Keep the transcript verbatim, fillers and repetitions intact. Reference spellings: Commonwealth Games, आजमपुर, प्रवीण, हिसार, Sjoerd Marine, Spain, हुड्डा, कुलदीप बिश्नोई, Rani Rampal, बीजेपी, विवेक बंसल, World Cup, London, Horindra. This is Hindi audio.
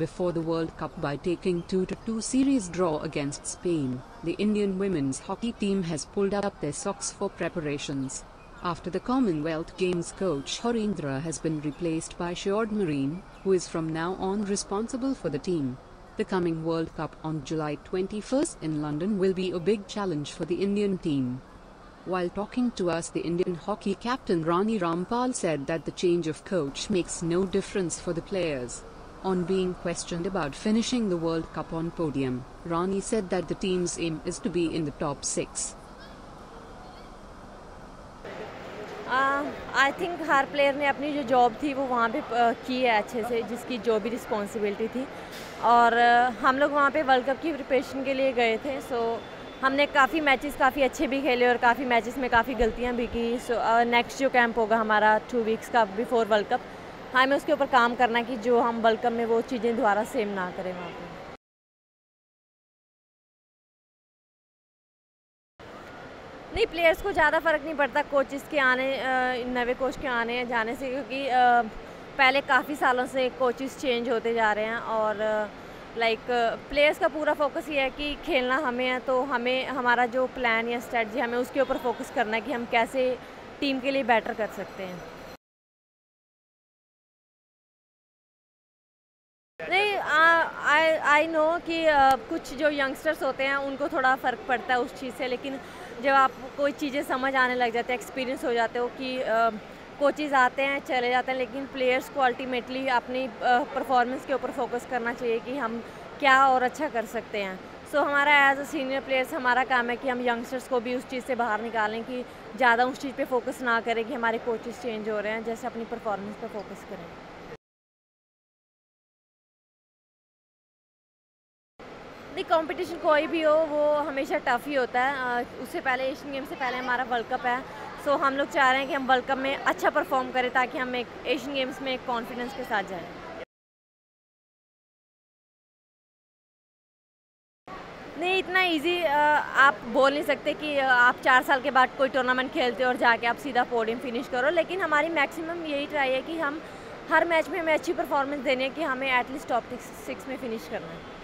before the World Cup by taking two to two series draw against Spain, the Indian women's hockey team has pulled up their socks for preparations. After the Commonwealth Games, coach Horindra has been replaced by Sjoerd Marine, who is from now on responsible for the team. The coming World Cup on July twenty-first in London will be a big challenge for the Indian team. While talking to us, the Indian hockey captain Rani Rampal said that the change of coach makes no difference for the players. On being questioned about finishing the World Cup on podium, Rani said that the team's aim is to be in the top six. I think हर प्लेयर ने अपनी जो जॉब थी वो वहाँ पे की है अच्छे से, जिसकी जो भी रिस्पॉन्सिबिलिटी थी, और हम लोग वहाँ पे वर्ल्ड कप की प्रिपरेशन के लिए गए थे. सो हमने काफ़ी मैचेस काफ़ी अच्छे भी खेले और काफ़ी मैचेस में काफ़ी गलतियाँ भी की. सो नेक्स्ट जो कैंप होगा हमारा टू वीक्स का बिफोर वर्ल्ड कप, हमें उसके ऊपर काम करना कि जो हम वर्ल्ड कप में वो चीज़ें दोबारा सेम ना करें वहाँ पर. नहीं, प्लेयर्स को ज़्यादा फ़र्क नहीं पड़ता कोचेस के आने, नवे कोच के आने या जाने से, क्योंकि पहले काफ़ी सालों से कोचेस चेंज होते जा रहे हैं. और लाइक प्लेयर्स का पूरा फोकस ये है कि खेलना हमें है, तो हमें हमारा जो प्लान या स्ट्रेटजी हमें उसके ऊपर फोकस करना है कि हम कैसे टीम के लिए बेटर कर सकते हैं. नहीं, आई आई नो कि आ, कुछ जो यंगस्टर्स होते हैं उनको थोड़ा फ़र्क पड़ता है उस चीज़ से, लेकिन जब आप कोई चीज़ें समझ आने लग जाते हैं, एक्सपीरियंस हो जाते हो कि कोचेस आते हैं चले जाते हैं, लेकिन प्लेयर्स को अल्टीमेटली अपनी परफॉर्मेंस के ऊपर फोकस करना चाहिए कि हम क्या और अच्छा कर सकते हैं. सो so, हमारा एज अ सीनियर प्लेयर्स हमारा काम है कि हम यंगस्टर्स को भी उस चीज़ से बाहर निकालें कि ज़्यादा उस चीज़ पर फोकस ना करें कि हमारे कोचेस चेंज हो रहे हैं, जैसे अपनी परफॉर्मेंस पर फोकस करें. नहीं, कंपटीशन कोई भी हो वो हमेशा टफ ही होता है. उससे पहले एशियन गेम से पहले हमारा वर्ल्ड कप है, सो हम लोग चाह रहे हैं कि हम वर्ल्ड कप में अच्छा परफॉर्म करें ताकि हम एक एशियन गेम्स में एक कॉन्फिडेंस के साथ जाएं. नहीं, इतना इजी आप बोल नहीं सकते कि आप चार साल के बाद कोई टूर्नामेंट खेलते हो और जाके आप सीधा पोडियम फिनिश करो, लेकिन हमारी मैक्सिमम यही ट्राई है कि हम हर मैच में हमें अच्छी परफॉर्मेंस देने की, हमें एटलीस्ट टॉप सिक्स में फिनिश करना है.